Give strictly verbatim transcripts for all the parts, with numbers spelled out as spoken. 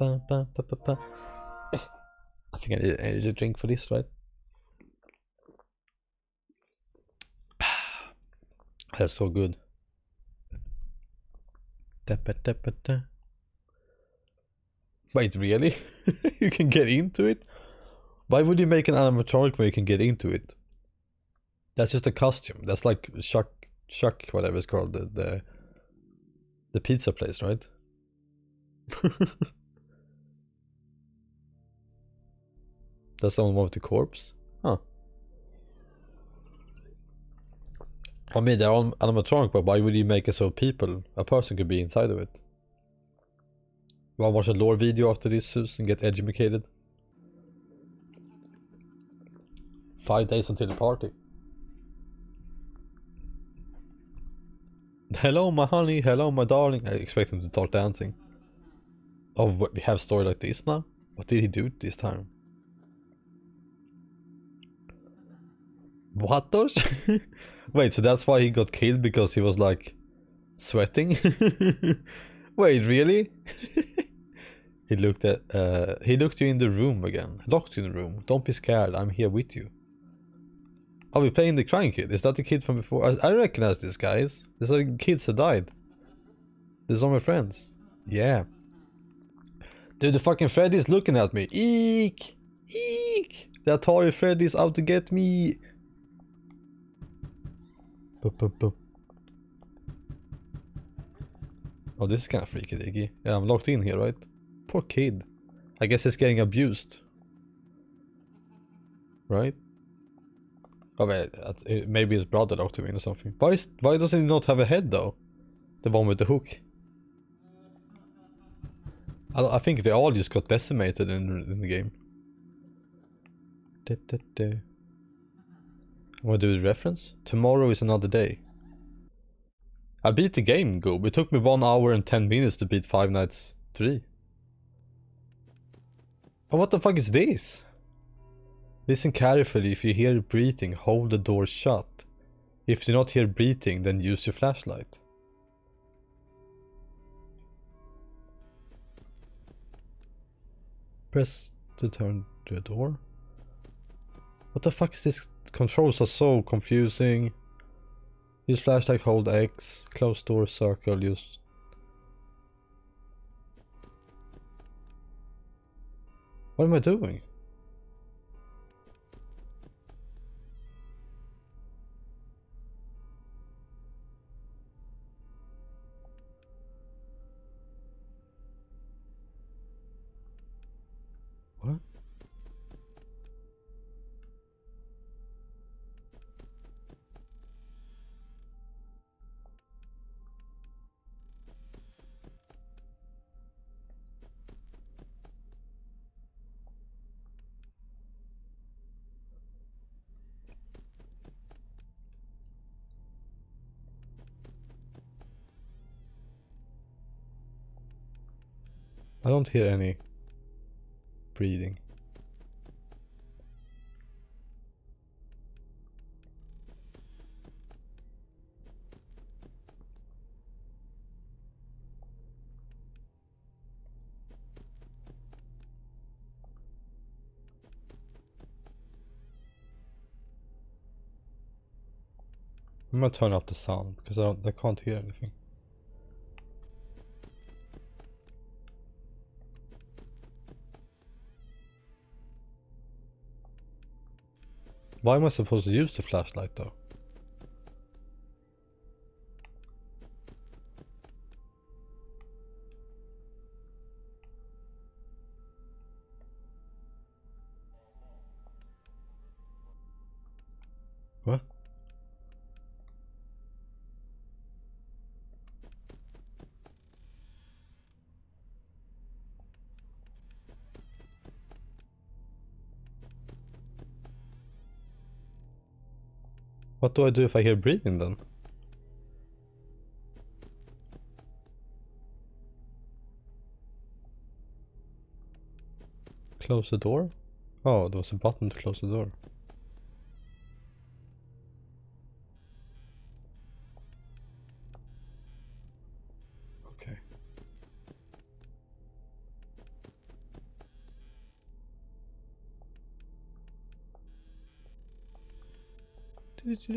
ba, ba, ba, ba, ba. I think I need, I need a drink for this, right? That's so good. Wait, really? You can get into it? Why would you make an animatronic where you can get into it? That's just a costume. That's like Chuck, Chuck, whatever it's called, the the, the pizza place, right? That's the one with the corpse? Huh. I mean, they're all animatronic, but why would you make it so people, a person could be inside of it? You wanna watch a lore video after this, Zeus, and get educated? Five days until the party. Hello, my honey. Hello, my darling. I expect him to start dancing. Oh, we have a story like this now? What did he do this time? What does? Wait, so that's why he got killed, because he was like sweating? Wait, really? He looked at uh he looked you in the room again. Locked you in the room. Don't be scared, I'm here with you. Are we playing the crying kid? Is that the kid from before? I, I recognize this, guys. These are the kids that died. These are my friends. Yeah. Dude, the fucking Freddy's looking at me. Eek! Eek! The Atari Freddy's out to get me. Boop, boop, boop. Oh, this is kind of freaky diggy. Yeah, I'm locked in here, right? Poor kid. I guess he's getting abused. Right? Oh, wait, maybe his brother locked him in or something. Why, is, why doesn't he not have a head, though? The one with the hook. I, I think they all just got decimated in, in the game. Da, da, da. I'm gonna do the reference. Tomorrow is another day. I beat the game, Goob. It took me one hour and ten minutes to beat Five Nights three. Oh, what the fuck is this? Listen carefully. If you hear breathing, hold the door shut. If you do not hear breathing, then use your flashlight. Press to turn the door. What the fuck is this? Controls are so confusing. Use flashlight, hold X, close door, circle, use... What am I doing? I don't hear any breathing. I'm gonna turn up the sound because I don't I can't hear anything. Why am I supposed to use the flashlight though? What? What do I do if I hear breathing then? Close the door? Oh, there was a button to close the door. Okay. This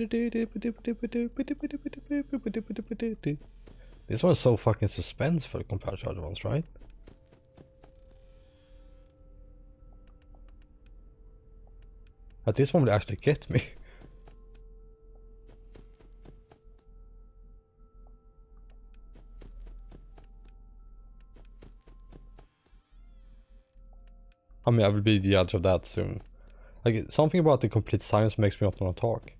one's so fucking suspenseful compared to other ones, right? But this one will actually get me. I mean, I will be the judge of that soon. Like, something about the complete silence makes me not want to talk.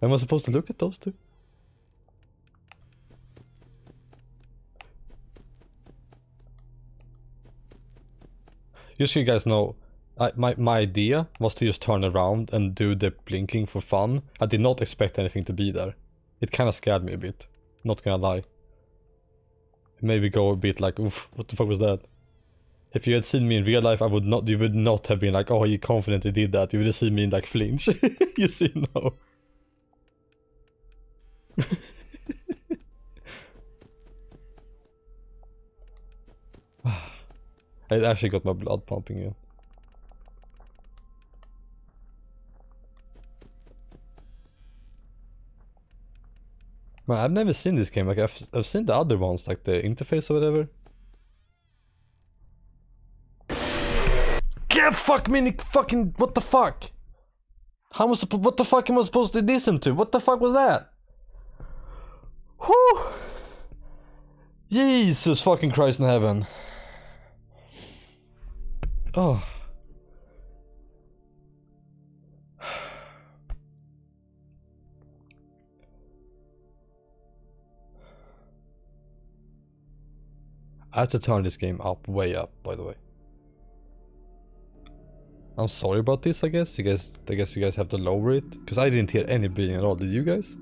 Am I supposed to look at those two? Just so you guys know, I, my, my idea was to just turn around and do the blinking for fun. I did not expect anything to be there. It kind of scared me a bit, not gonna lie. It made me go a bit like, oof, what the fuck was that? If you had seen me in real life, I would not, you would not have been like, oh, you confidently did that. You would have seen me in like flinch. You see, no. It actually got my blood pumping in. Man, I've never seen this game. Like, I've, I've seen the other ones, like the interface or whatever. Yeah, fuck me, Nick, fucking, what the fuck? How was, what the fuck am I supposed to listen to? What the fuck was that? Whew. Jesus fucking Christ in heaven. Oh. I have to turn this game up, way up, by the way. I'm sorry about this, I guess. You guys, I guess you guys have to lower it, because I didn't hear any bleeding at all, did you guys?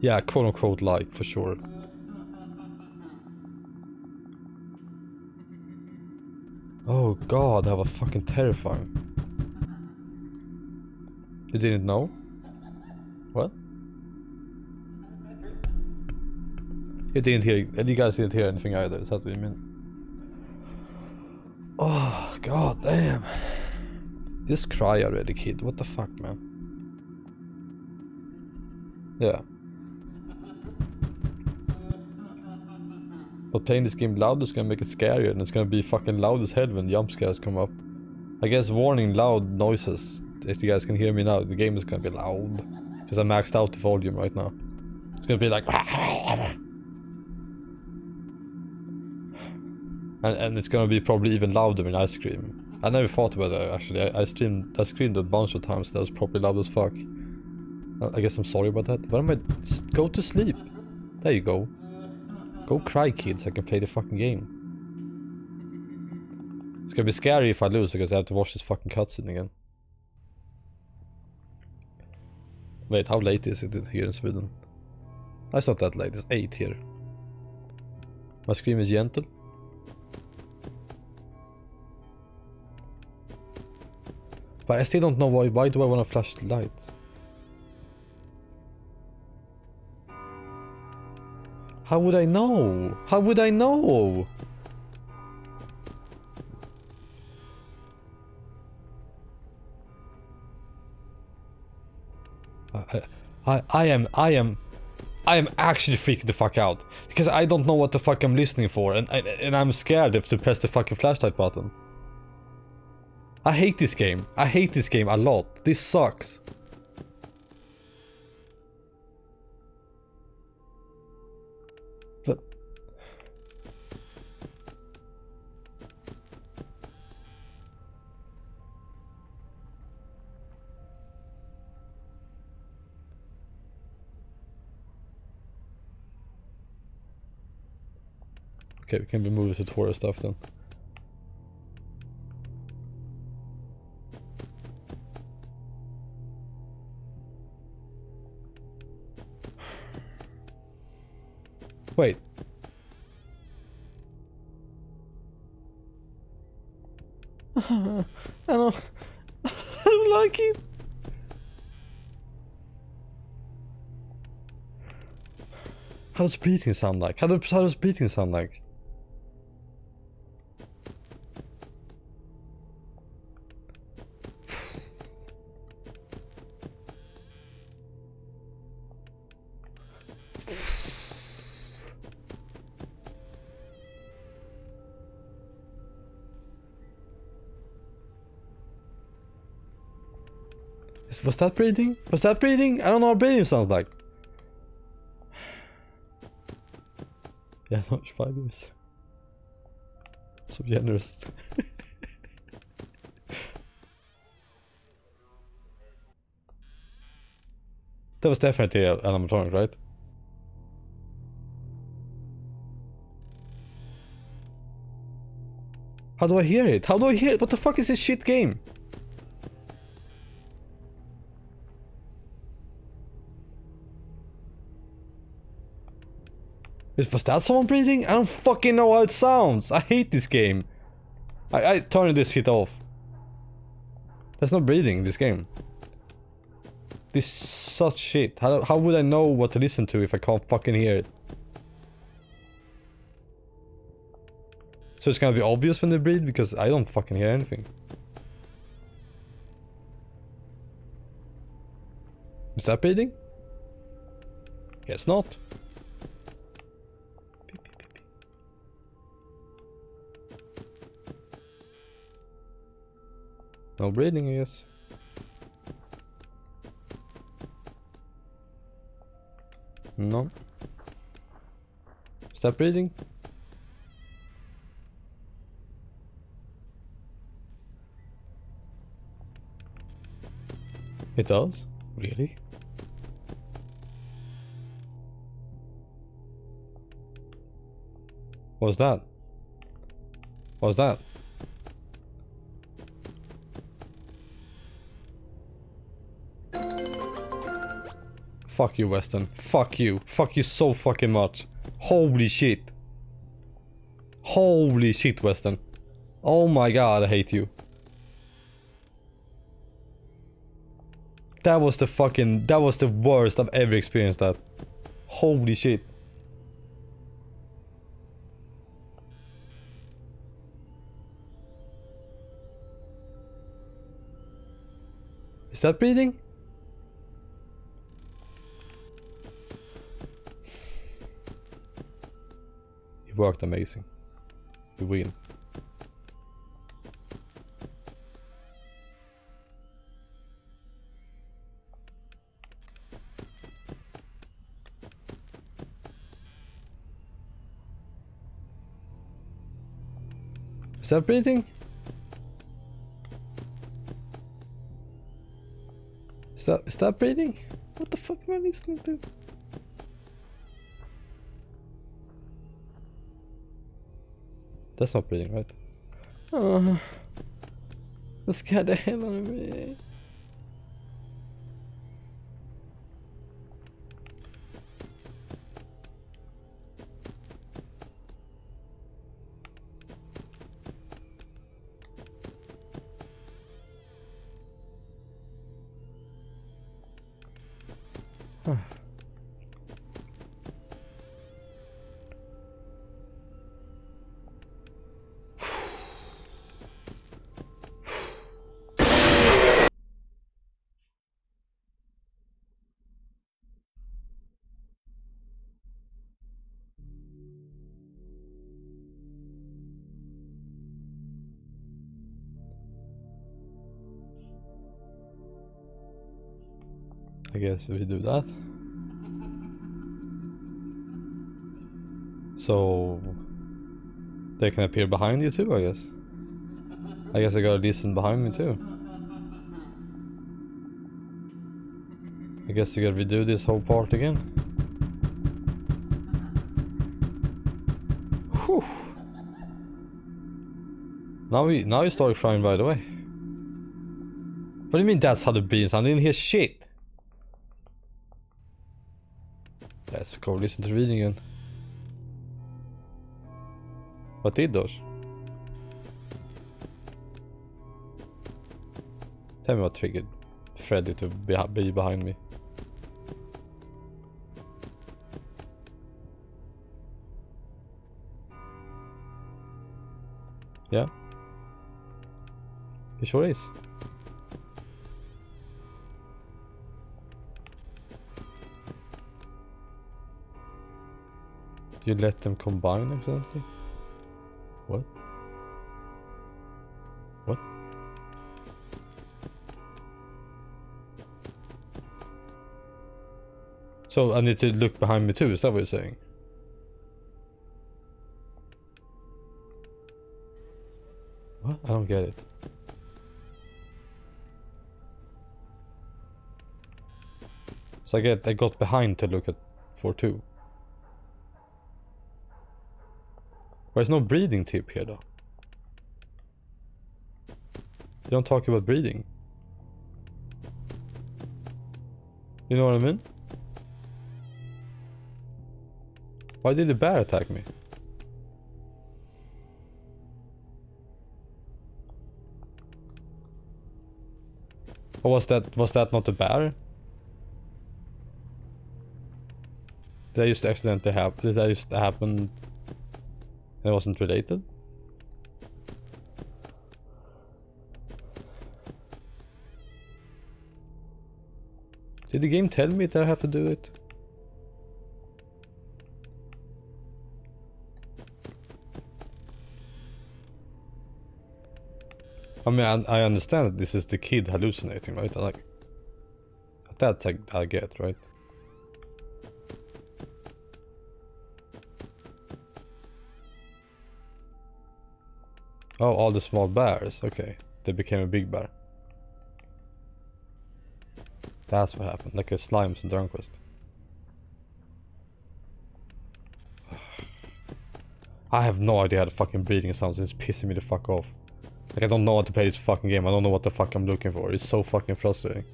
Yeah, quote unquote like, for sure. Oh god, that was fucking terrifying. You didn't know? What? You didn't hear, you guys didn't hear anything either, is that what you mean? Oh god damn. Just cry already, kid, what the fuck, man? Yeah. But playing this game loud is gonna make it scarier, and it's gonna be fucking loud as hell when jump scares come up. I guess warning loud noises. If you guys can hear me now, the game is gonna be loud. Because I maxed out the volume right now. It's gonna be like... And, and it's gonna be probably even louder when I scream. I never thought about it, actually. I, I, streamed, I screamed a bunch of times, that was probably loud as fuck. I, I guess I'm sorry about that. Why am I... Go to sleep! There you go. Go cry, kids, I can play the fucking game. It's gonna be scary if I lose because I have to watch this fucking cutscene again. Wait, how late is it here in Sweden? It's not that late, it's eight here. My scream is gentle. But I still don't know why, why do I want a flashlight? How would I know? How would I know? I, I, I am, I am, I am actually freaking the fuck out because I don't know what the fuck I'm listening for, and I, and I'm scared if to press the fucking flashlight button. I hate this game. I hate this game a lot. This sucks. Okay, we can be moving to Torah stuff then. Wait. How does breathing sound like? How does, how does breathing sound like? Was that breathing? Was that breathing? I don't know what breathing sounds like. Yeah, no, it's five years. So generous. That was definitely an animatronic, right? How do I hear it? How do I hear it? What the fuck is this shit game? Was that someone breathing? I don't fucking know how it sounds. I hate this game. I, I turn this shit off. There's no breathing in this game. This such shit. How, how would I know what to listen to if I can't fucking hear it? So it's gonna be obvious when they breathe because I don't fucking hear anything. Is that breathing? Guess not. No breathing, I guess. No. Stop breathing. It does? Really? What's that? What's that? Fuck you, Weston. Fuck you. Fuck you so fucking much. Holy shit. Holy shit, Weston. Oh my god, I hate you. That was the fucking... That was the worst I've ever experienced that. Holy shit. Is that breathing? Worked amazing. We win. Is that breathing? Is that is that breathing? What the fuck am I listening to? That's not breathing, right? Oh, that scared the hell out of me. Huh. I guess we do that. So they can appear behind you too, I guess. I guess I gotta listen behind me too. I guess you gotta redo this whole part again. Whew. Now we now you start crying right away. What do you mean that's how the beans sound? I didn't hear shit. Let's go listen to reading again. Vad did those? Tell me what triggered Freddy to be, be behind me. Yeah. It sure is. You let them combine accidentally? What? What? So I need to look behind me too, is that what you're saying? What? I don't get it. So I get I got behind to look at for two. There's no breathing tip here though. They don't talk about breathing. You know what I mean? Why did the bear attack me? Or was that was that not a bear? Did I just accidentally happen? Did that just happen? It wasn't related. Did the game tell me that I have to do it? I mean, I, I understand that this is the kid hallucinating, right? I like that's I, I get, right? Oh, all the small bears. Okay, they became a big bear. That's what happened, like a slime in Drumquist. I have no idea how the fucking breathing sounds. It's pissing me the fuck off. Like, I don't know how to play this fucking game. I don't know what the fuck I'm looking for. It's so fucking frustrating.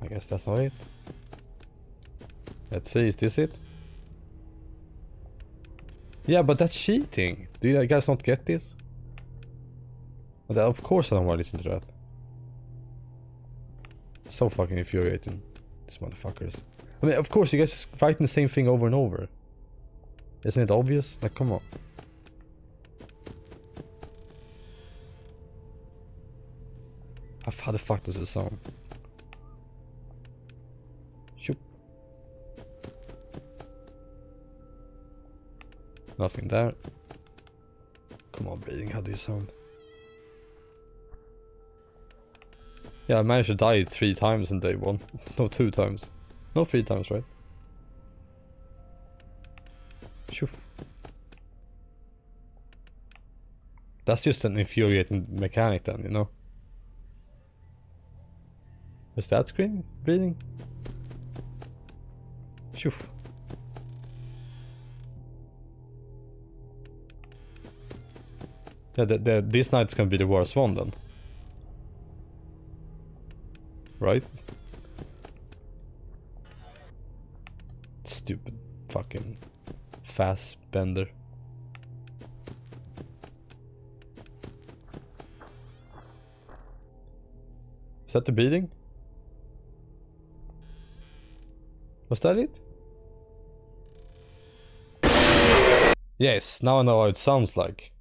I guess that's not it. Let's see, is this it? Yeah, but that's cheating. Do you guys not get this? But of course I don't want to listen to that. So fucking infuriating. These motherfuckers. I mean, of course, you guys fighting the same thing over and over. Isn't it obvious? Like, come on. How the fuck does it sound? Shoop. Nothing there. Come on, breathing, how do you sound? Yeah, I managed to die three times in day one. No, two times. No, three times, right? Shoof. That's just an infuriating mechanic then, you know? Is that screaming? Breathing? Shoof. Yeah, the, the, this night's gonna be the worst one then. Right? Stupid fucking fast bender. Is that the breathing? Was that it? Yes, now I know how it sounds like.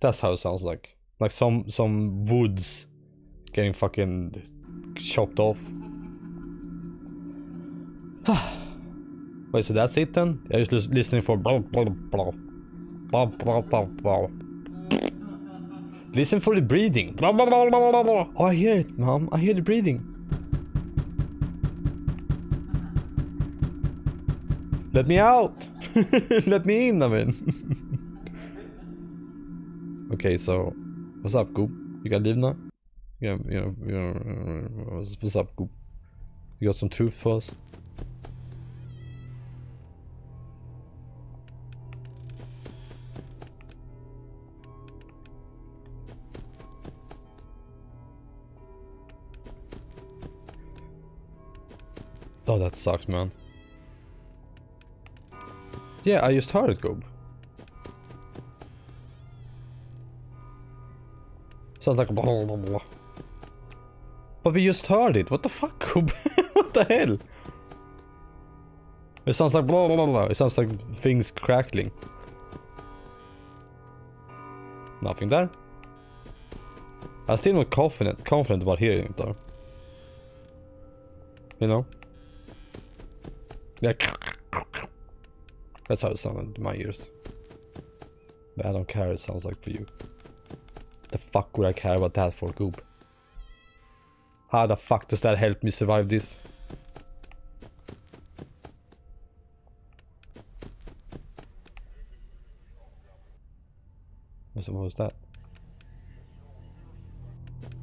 That's how it sounds like. Like some some woods getting fucking chopped off. Wait, so that's it then? I was just listening for blah blah blah. Blah blah blah blah. Listen for the breathing. Blah blah blah blah blah. Oh, I hear it, mom. I hear the breathing. Let me out! Let me in, I mean. Okay, so... What's up, Goop? You gotta leave now? Yeah, you know, you know... What's up, Goop? You got some truth for us? Oh, that sucks, man. Yeah, I just heard it, Gob. Sounds like blah, blah, blah. But we just heard it. What the fuck, Gob? What the hell? It sounds like blah, blah, blah, blah. It sounds like things crackling. Nothing there. I'm still not confident, confident about hearing it though. You know? Yeah. That's how it sounded in my ears. But I don't care what it sounds like for you. The fuck would I care about that for, Goob? How the fuck does that help me survive this? What was that?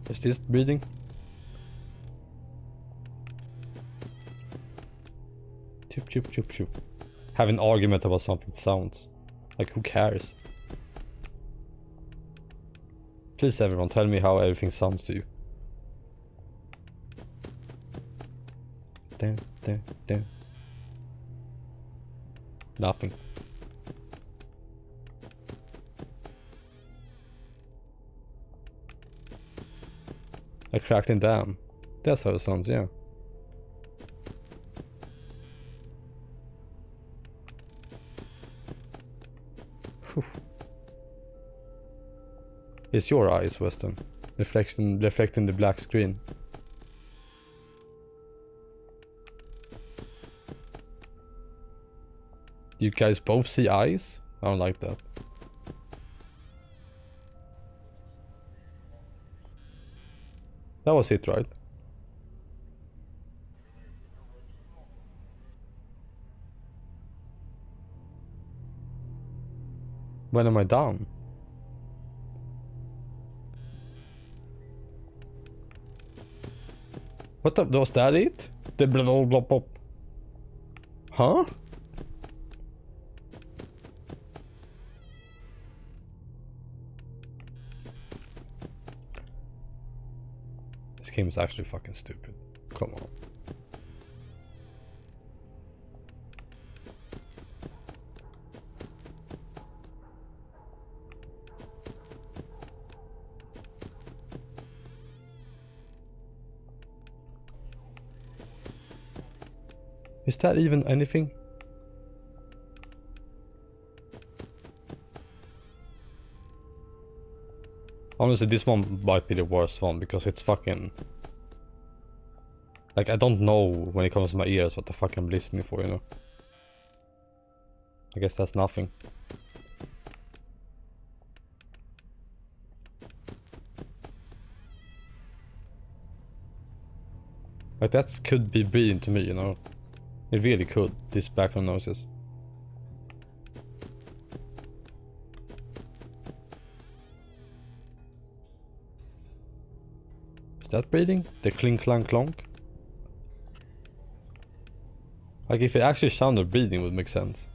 Is this breathing? Chup chup chup chup. Have an argument about something sounds. Like, who cares? Please everyone, tell me how everything sounds to you. Dun, dun, dun. Nothing. A crackling dam. That's how it sounds, yeah. Whew. It's your eyes, Weston. Reflecting, reflecting the black screen. You guys both see eyes? I don't like that. That was it, right? When am I down? What the, was that it? The blah blah blah pop. Huh? This game is actually fucking stupid. Come on. Is that even anything? Honestly, this one might be the worst one because it's fucking... Like, I don't know when it comes to my ears what the fuck I'm listening for, you know? I guess that's nothing. Like, that could be breathing to me, you know? It really could, these background noises. That breathing? The clink clank clonk? Like, if it actually sounded breathing, it would make sense.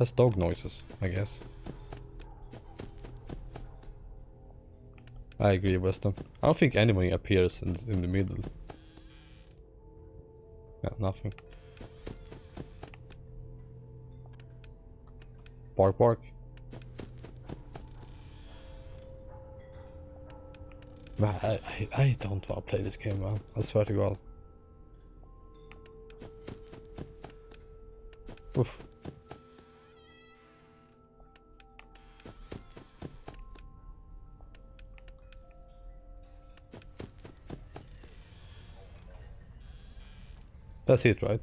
That's dog noises, I guess. I agree, Weston. I don't think anyone appears in, in the middle. Yeah, nothing. Bark bark. Man, I, I, I don't want to play this game, man. I swear to God. Oof. That's it, right?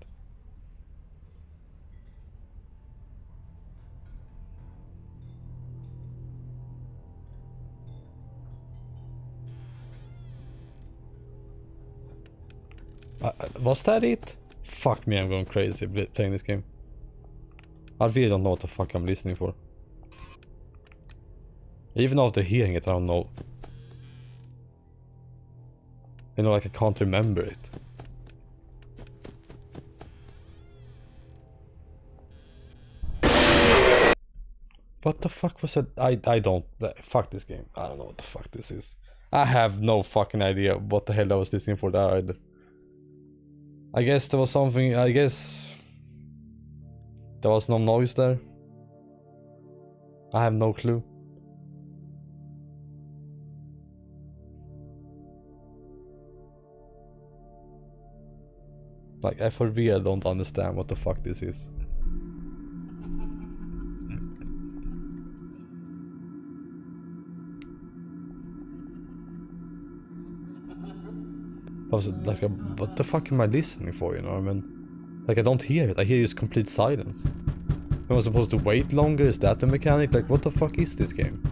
Uh, was that it? Fuck me, I'm going crazy playing this game. I really don't know what the fuck I'm listening for. Even after hearing it, I don't know. You know, like, I can't remember it. What the fuck was that? I, I don't... Fuck this game. I don't know what the fuck this is. I have no fucking idea what the hell I was listening for there either. I guess there was something, I guess... There was no noise there. I have no clue. Like, I for real don't understand what the fuck this is. I was like, what the fuck am I listening for, you know what I mean? Like, I don't hear it, I hear just complete silence. Am I supposed to wait longer? Is that the mechanic? Like, what the fuck is this game?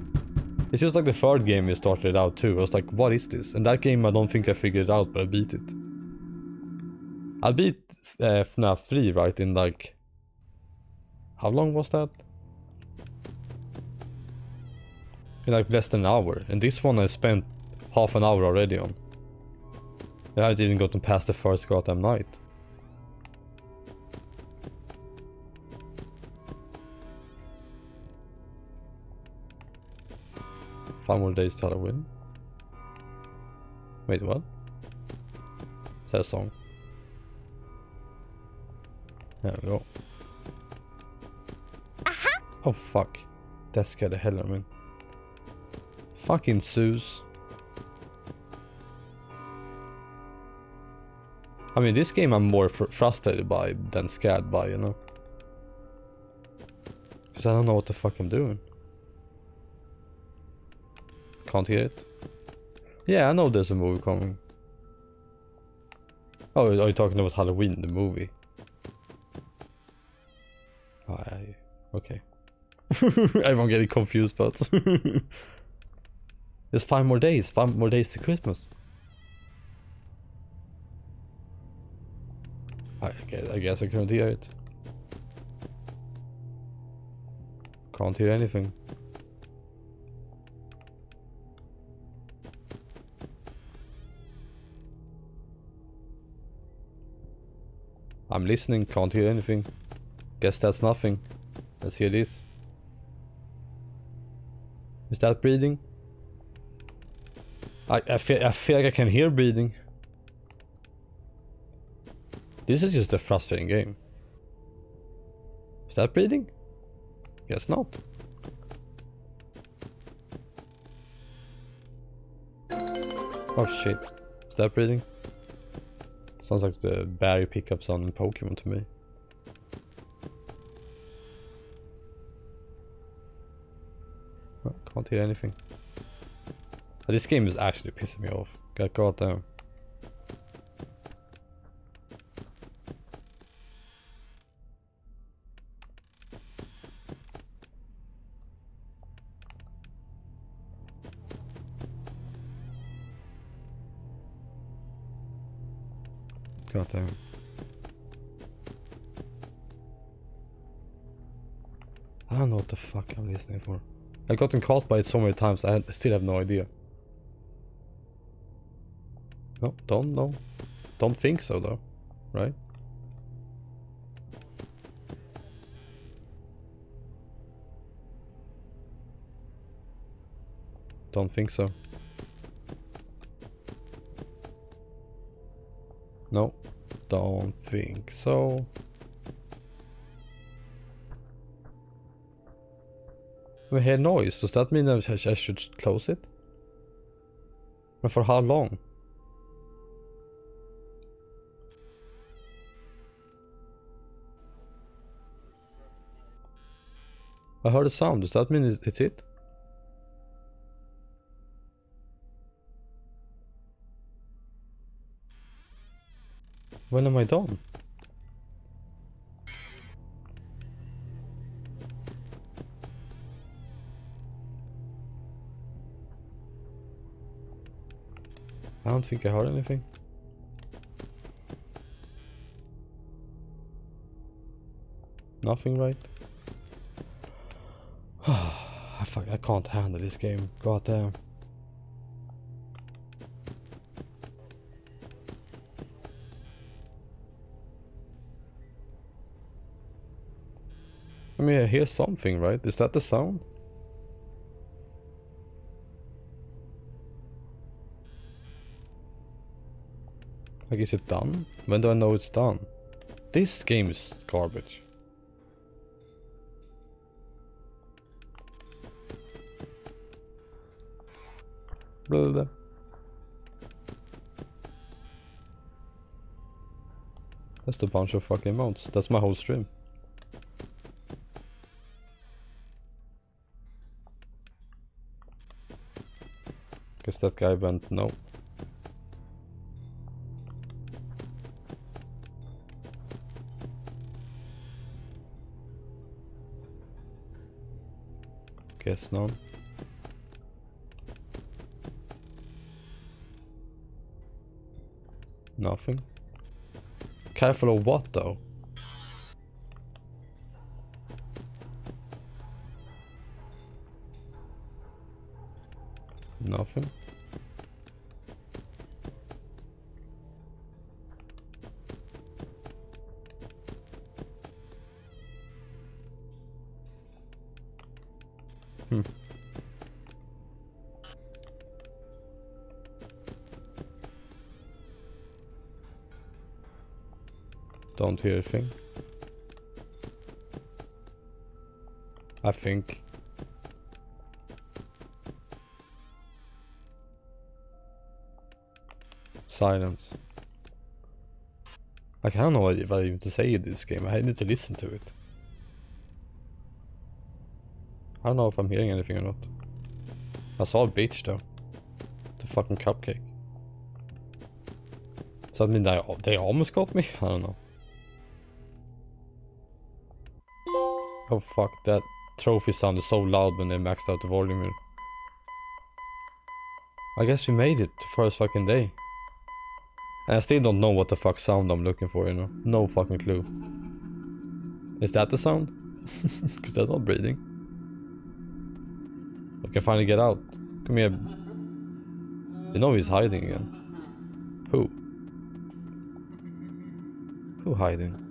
It's just like the third game we started out too. I was like, what is this? And that game I don't think I figured it out, but I beat it. I beat uh, F NAF three, right, in like... How long was that? In like less than an hour. And this one I spent half an hour already on. And I didn't gotten past the first goddamn night. Five more days till Halloween. Wait, what? Is that a song? There we go. Uh-huh. Oh fuck. That scared the hell out of me. Fucking Zeus. I mean, this game I'm more fr frustrated by than scared by, you know. Because I don't know what the fuck I'm doing. Can't hear it. Yeah, I know there's a movie coming. Oh, are you talking about Halloween, the movie? Oh, I, okay. Everyone getting confused, but... There's five more days, five more days to Christmas. I guess, I guess I couldn't hear it. Can't hear anything. I'm listening, can't hear anything. Guess that's nothing. Let's hear this. Is that breathing? I, I, feel, I feel like I can hear breathing. This is just a frustrating game. Is that breathing? Guess not. Oh shit. Is that breathing? Sounds like the Barry pickup sound in Pokemon to me. Oh, can't hear anything. Oh, this game is actually pissing me off. God, God damn. God damn. I don't know what the fuck I'm listening for. I've gotten caught by it so many times, I, had, I still have no idea. No, don't know. Don't think so though, right? Don't think so. No, don't think so. We hear noise, does that mean I should close it? And for how long? I heard a sound, does that mean it's it? When am I done? I don't think I heard anything. Nothing, right? I fuck, I can't handle this game. God damn. I mean, I hear something, right? Is that the sound? Like, is it done? When do I know it's done? This game is garbage. Blah, blah, blah. That's a bunch of fucking mounts. That's my whole stream. Guess that guy went no. Guess no. Nothing. Careful of what though? Nothing. Hmm. Don't hear a thing. I think. Silence. I don't know what I even to say in this game. I need to listen to it. I don't know if I'm hearing anything or not. I saw a beach though. The fucking cupcake. Does that mean they, they almost got me? I don't know. Oh fuck, that trophy sounded so loud when they maxed out the volume. I guess we made it the first fucking day. And I still don't know what the fuck sound I'm looking for, you know. No fucking clue. Is that the sound? Because that's not breathing. I can finally get out. Come here. You know he's hiding again. Who? Who hiding?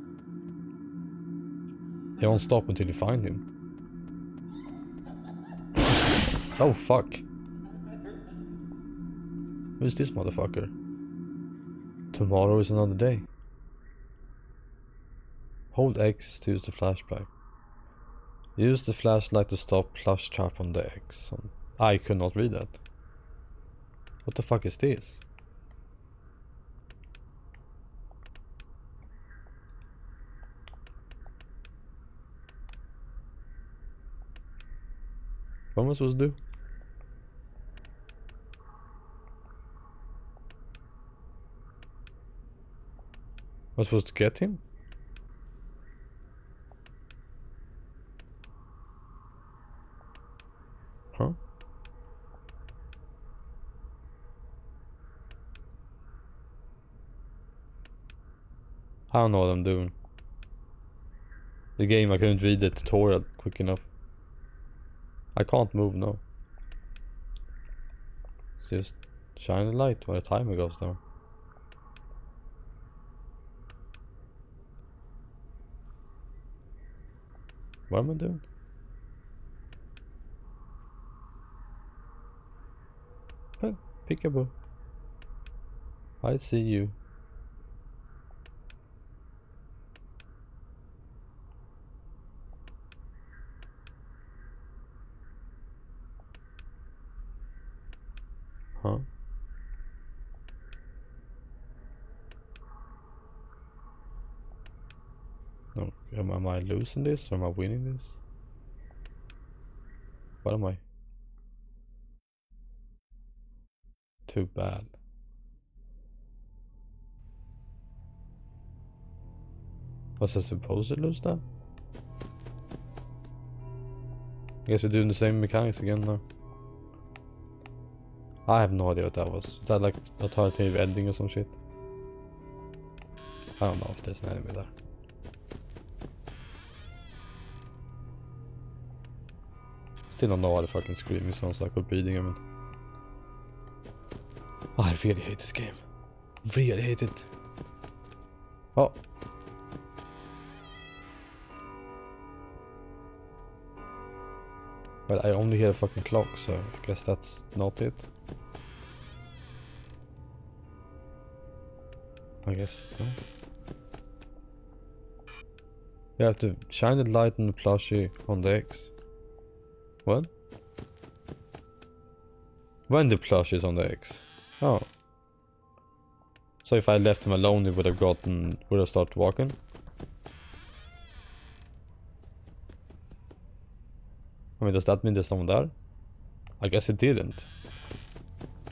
He won't stop until you find him. Oh fuck. Who's this motherfucker? Tomorrow is another day. Hold X to use the flashback. Use the flashlight to stop plush trap on the X. I could not read that. What the fuck is this? What am I supposed to do? Am I supposed to get him? Huh? I don't know what I'm doing. The game, I couldn't read the tutorial quick enough. I can't move now. It's just shine a light when the timer goes down. What am I doing? Well, peekaboo. I see you. Huh? No, am, am I losing this or am I winning this? What am I? Too bad. Was I supposed to lose that? I guess we're doing the same mechanics again now. I have no idea what that was. Is that like alternative ending or some shit? I don't know if there's an enemy there. Still don't know why the fucking screaming sounds like we're breathing. I mean, I really hate this game. Really hate it. Oh. Well, I only hear a fucking clock, so I guess that's not it. I guess no. You have to shine the light on the plushie on the X. What? When the plushie is on the X. Oh. So if I left him alone, he would have gotten, would have stopped walking. I mean, does that mean there's someone there? I guess it didn't.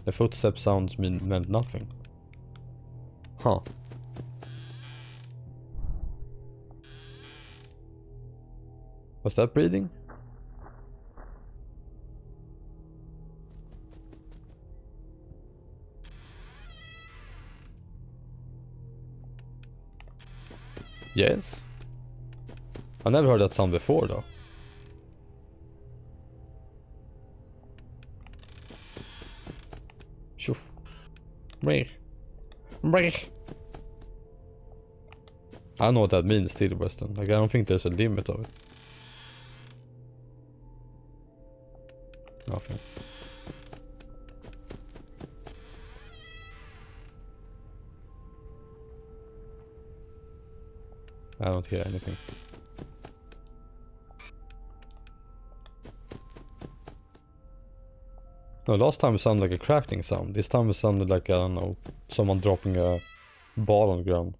The footstep sounds mean, meant nothing. Huh. Was that breathing? Yes. I never heard that sound before though. Shoo. Brr. Brr. I don't know what that means still, Weston. Like, I don't think there's a limit of it. Nothing. I don't hear anything. No, last time it sounded like a cracking sound. This time it sounded like, I don't know, someone dropping a ball on the ground.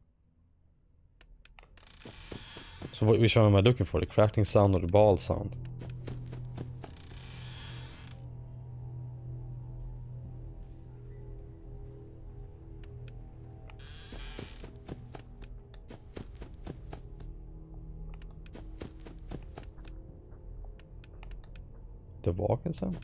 So what, which one am I looking for? The cracking sound or the ball sound? The walking sound?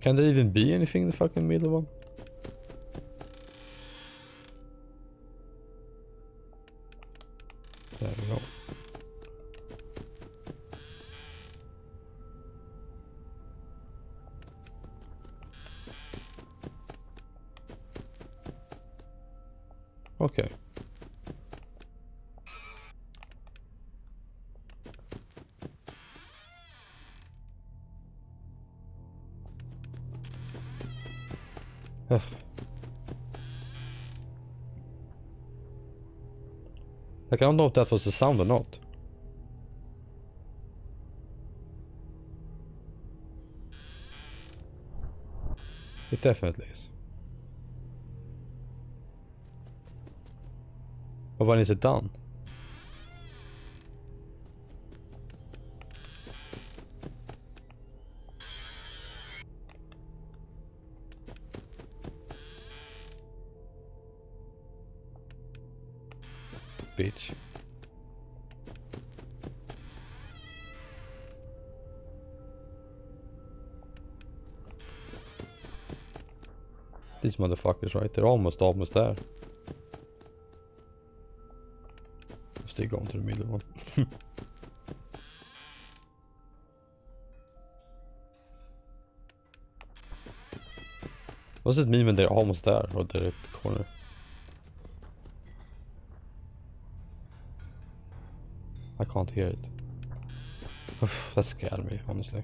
Can there even be anything in the fucking middle one? There we go. Okay. Ugh. Like, I don't know if that was the sound or not. It definitely is. But when is it done? Bitch. These motherfuckers, right? They're almost, almost there. Still going to the middle one. What does it mean when they're almost there, or they're at the corner? I can't hear it. Oof, that scared me, honestly.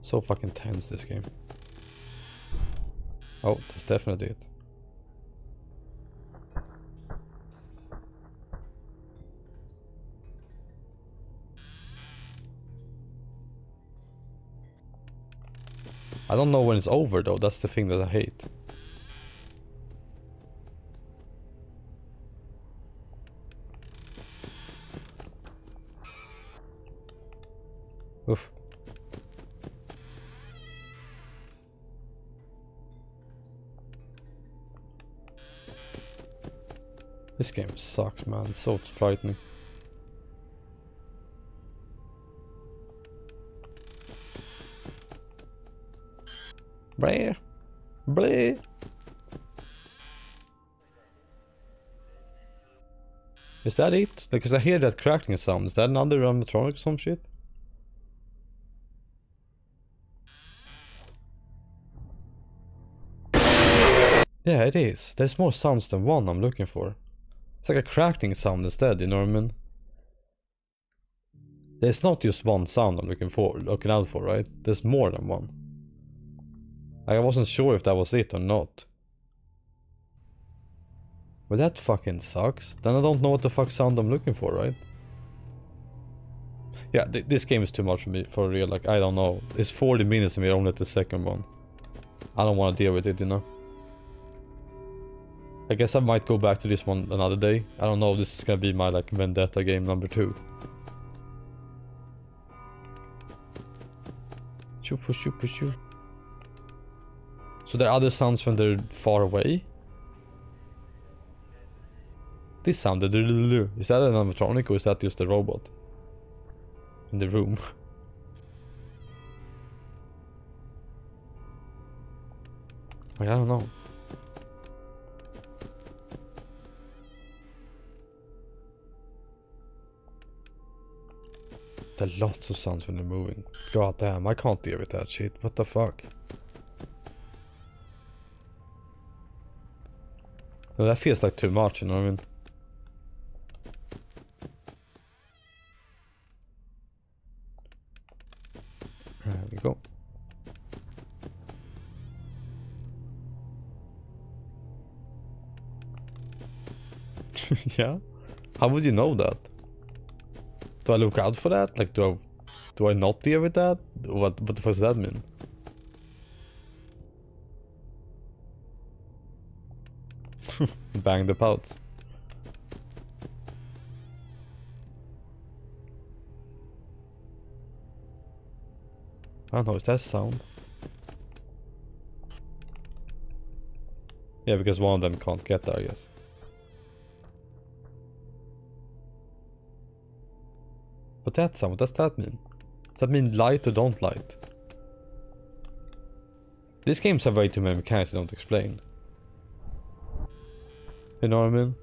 So fucking tense, this game. Oh, that's definitely it. I don't know when it's over though, that's the thing that I hate. Oof. This game sucks, man. It's so frightening. Bleh. Bleh. Is that it? Because I hear that cracking sound. Is that another animatronic or some shit? Yeah, it is. There's more sounds than one I'm looking for. It's like a cracking sound instead, you know what I mean? There's not just one sound I'm looking for, looking out for, right? There's more than one. I wasn't sure if that was it or not. Well, that fucking sucks. Then I don't know what the fuck sound I'm looking for, right? Yeah, th this game is too much for me, for real. Like, I don't know. It's forty minutes and we're only at the second one. I don't want to deal with it, you know? I guess I might go back to this one another day. I don't know if this is gonna be my, like, vendetta game number two. Shoot, shoot, shoot. So there are other sounds when they're far away. This sound, is that an animatronic or is that just a robot? In the room. Like, I don't know. There are lots of sounds when they're moving. God damn, I can't deal with that shit. What the fuck? No, that feels like too much, you know what I mean? There we go. Yeah? How would you know that? Do I look out for that? Like, do I, do I not deal with that? What, what the fuck does that mean? Bang the pouts. I don't know, is that sound? Yeah, because one of them can't get there, I guess. But that sound, what does that mean? Does that mean light or don't light? These games have way too many mechanics they don't explain. You know what I mean?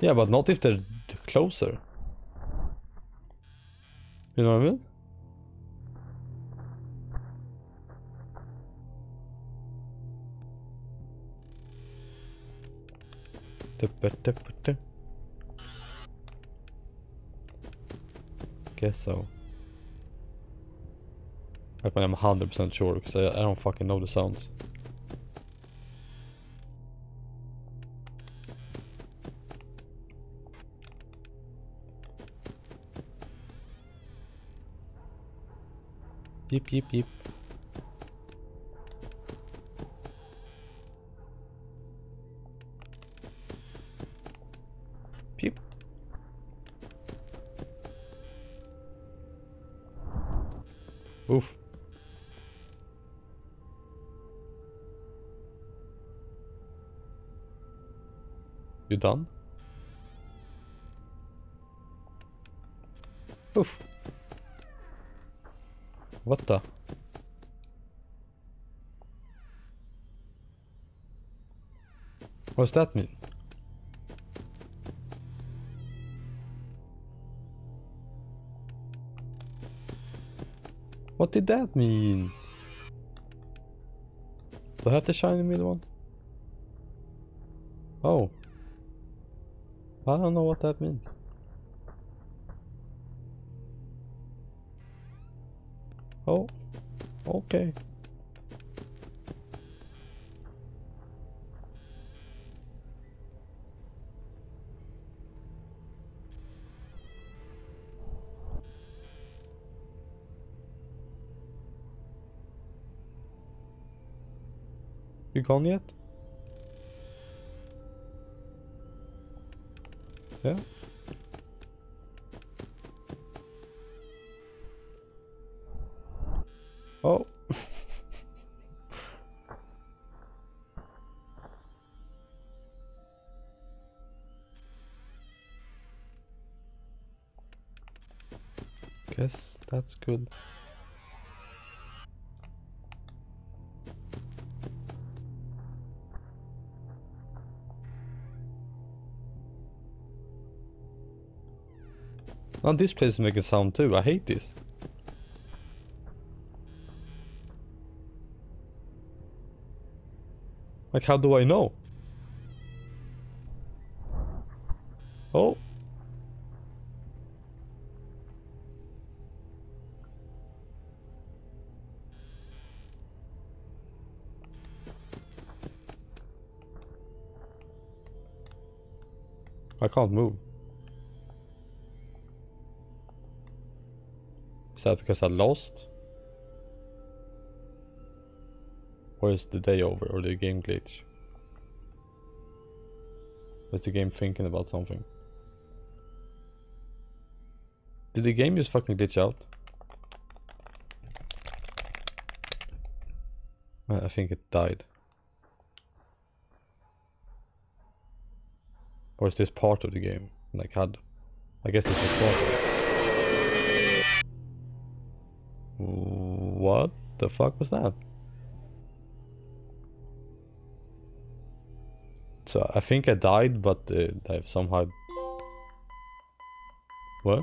Yeah, but not if they're closer. You know what I mean? Guess so. Like when I'm one hundred percent sure, because I, I don't fucking know the sounds. Yip yip yip. Oof. You done? Oof. What the? What's that mean? What did that mean? Do I have to shine the middle one? Oh. I don't know what that means. Oh. Okay. You gone yet? Yeah. Oh. Guess that's good. Now this place is making sound too, I hate this. Like, how do I know? Oh. I can't move. Is that because I lost? Or is the day over, or the game glitch? Is the game thinking about something? Did the game just fucking glitch out? I think it died. Or is this part of the game? Like, had I guess this is part of it. What the fuck was that? So I think I died, but uh, I've somehow... What?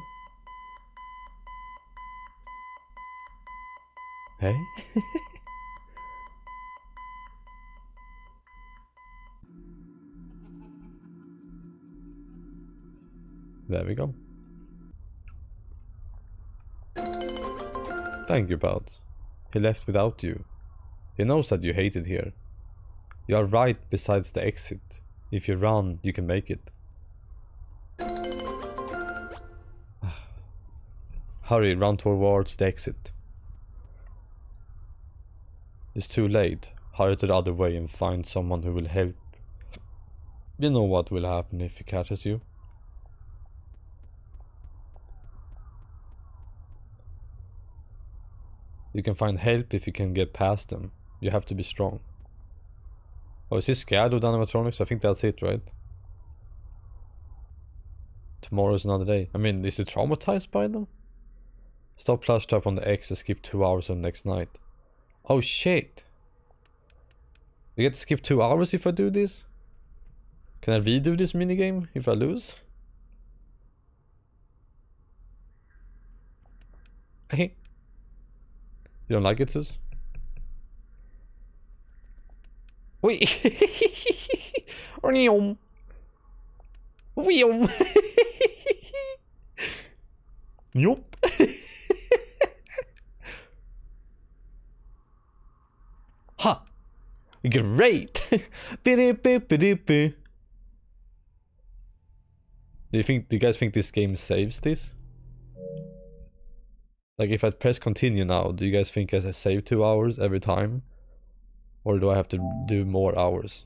Hey? There we go. Thank you, Pout. He left without you. He knows that you hate it here. You are right besides the exit. If you run, you can make it. Hurry, run towards the exit. It's too late. Hurry to the other way and find someone who will help. You know what will happen if he catches you. You can find help if you can get past them. You have to be strong. Oh, is he scared of the animatronics? I think that's it, right? Tomorrow is another day. I mean, is he traumatized by them? Stop plush trap on the X and skip two hours on the next night. Oh shit! You get to skip two hours if I do this? Can I redo this minigame if I lose? Hey. You don't like it, Sus? Wait. Weom. Weom. Yup. Ha. Great. Do you think do you guys think this game saves this? Like, if I press continue now, do you guys think I save two hours every time? Or do I have to do more hours?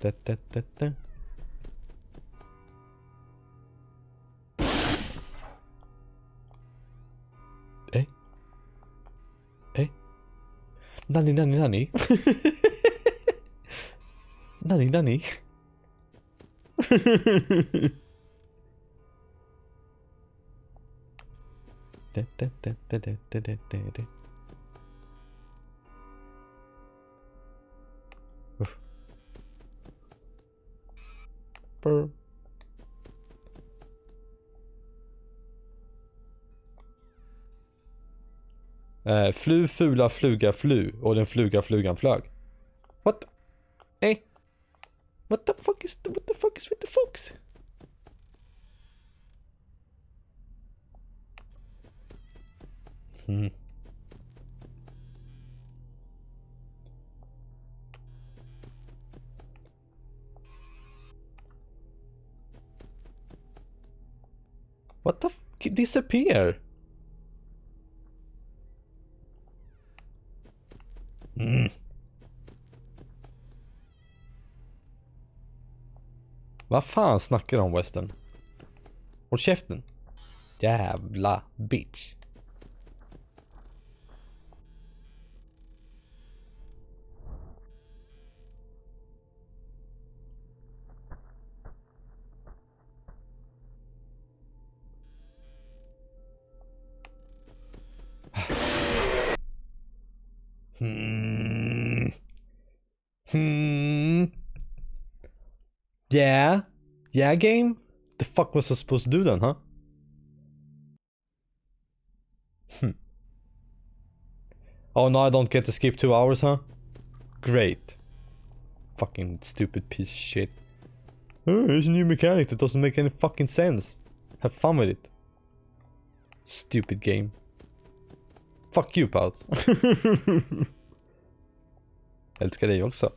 Da, da, da, da. Eh? Eh? Nani, nani, nani? Nani, nani? Burr. Uh, flu, fula, fluga, flu, och den fluga, flugan flög. What? Eh? What the fuck is what the fuck is with the fox? Hmm. What the f- disappear? Hmm. Vad fan snackar de om, Weston? Håll käften. Jävla bitch. Hmm. Hmm. Yeah? Yeah, game? The fuck was I supposed to do then, huh? Hmm. Oh, no, I don't get to skip two hours, huh? Great. Fucking stupid piece of shit. Oh, here's a new mechanic that doesn't make any fucking sense. Have fun with it. Stupid game. Fuck you, Pout. Älskar dig också.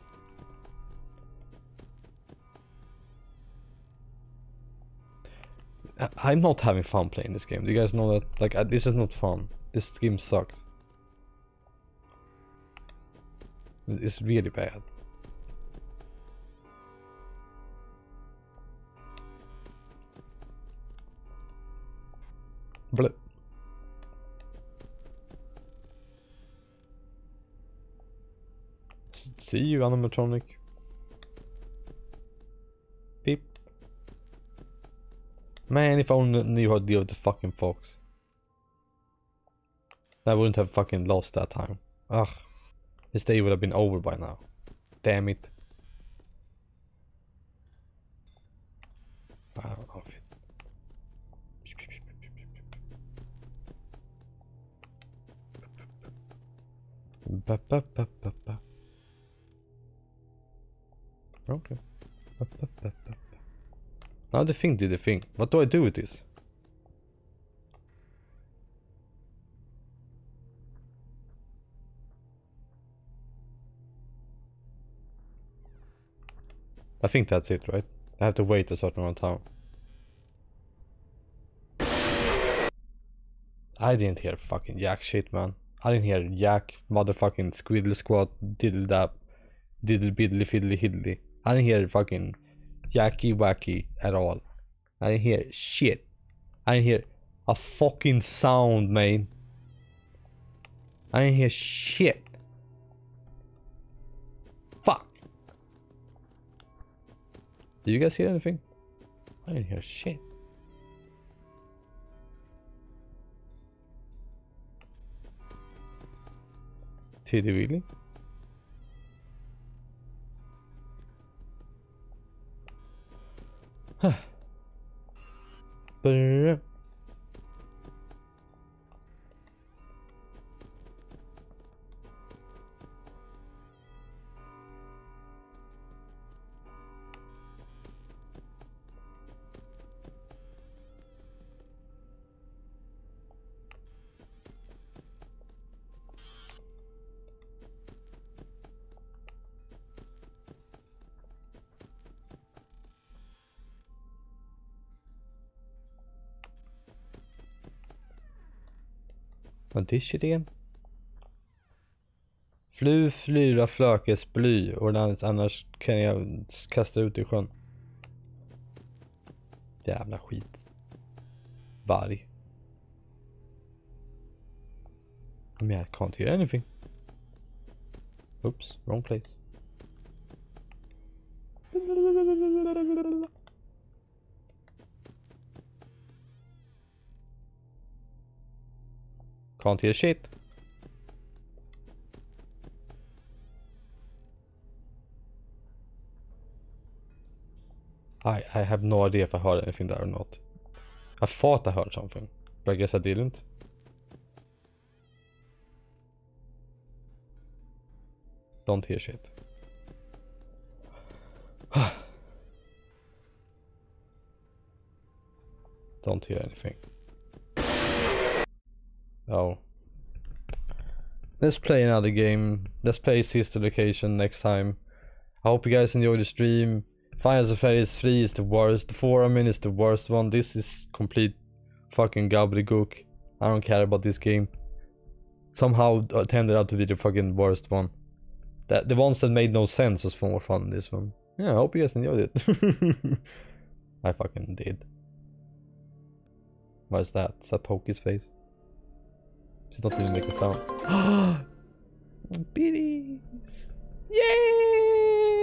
I'm not having fun playing this game. Do you guys know that? Like, uh, this is not fun. This game sucks. It's really bad. Bleh. See you, animatronic. Beep. Man, if I only knew how to deal with the fucking fox. I wouldn't have fucking lost that time. Ugh. This day would have been over by now. Damn it. I don't know if it... Ba, ba, ba, ba, ba. Okay. Ba, ba, ba, ba, ba. Now the thing did the thing. What do I do with this? I think that's it, right? I have to wait a certain amount of time. I didn't hear fucking jack shit, man. I didn't hear yak, motherfucking squiddle squat, diddle dap, diddle biddly fiddly hiddly. I didn't hear fucking yacky wacky at all. I didn't hear shit. I didn't hear a fucking sound, man. I didn't hear shit. Fuck. Did you guys hear anything? I didn't hear shit. Did you really? Huh. Brr. What this shit again? Fly, flyra, flökes, bly, ordentligt annars kan jag kasta ut i sjön. Jävla skit. Varg. Men jag kan inte göra anything. Oops, wrong place. Can't hear shit. I I have no idea if I heard anything there or not. I thought I heard something, but I guess I didn't. Don't hear shit. Don't hear anything. Oh. Let's play another game. Let's play Sister Location next time. I hope you guys enjoyed the stream. Five Nights at Freddy's three is the worst. The forum is the worst one. This is complete fucking gobbledygook. I don't care about this game. Somehow it tended out to be the fucking worst one. That the ones that made no sense was more fun than this one. Yeah, I hope you guys enjoyed it. I fucking did. What is that? Is that Pokey's face? She's not even making sound. Bitties! Yay!